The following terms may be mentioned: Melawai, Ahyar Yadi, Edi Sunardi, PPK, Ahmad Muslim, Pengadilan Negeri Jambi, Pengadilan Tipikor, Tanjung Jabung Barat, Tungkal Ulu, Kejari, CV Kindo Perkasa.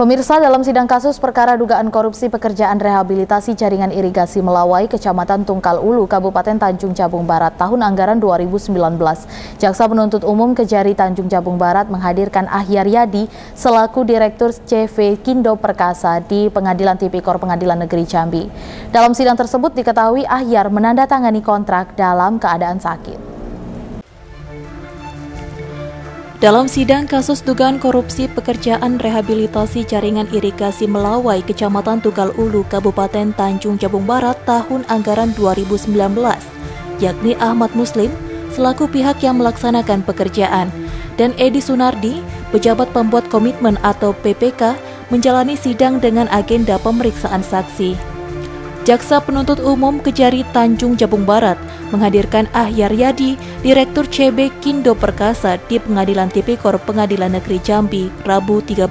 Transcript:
Pemirsa, dalam sidang kasus perkara dugaan korupsi pekerjaan rehabilitasi jaringan irigasi Melawai, Kecamatan Tungkal Ulu, Kabupaten Tanjung Jabung Barat tahun anggaran 2019, Jaksa Penuntut Umum Kejari Tanjung Jabung Barat menghadirkan Ahyar Yadi selaku Direktur CV Kindo Perkasa di Pengadilan Tipikor Pengadilan Negeri Jambi. Dalam sidang tersebut diketahui Ahyar menandatangani kontrak dalam keadaan sakit. Dalam sidang kasus dugaan korupsi pekerjaan rehabilitasi jaringan irigasi Melawai, Kecamatan Tungkal Ulu, Kabupaten Tanjung Jabung Barat tahun anggaran 2019, yakni Ahmad Muslim selaku pihak yang melaksanakan pekerjaan dan Edi Sunardi, pejabat pembuat komitmen atau PPK, menjalani sidang dengan agenda pemeriksaan saksi. Jaksa Penuntut Umum Kejari Tanjung Jabung Barat menghadirkan Ahyar Yadi, Direktur CV Kindo Perkasa di Pengadilan Tipikor Pengadilan Negeri Jambi, Rabu 13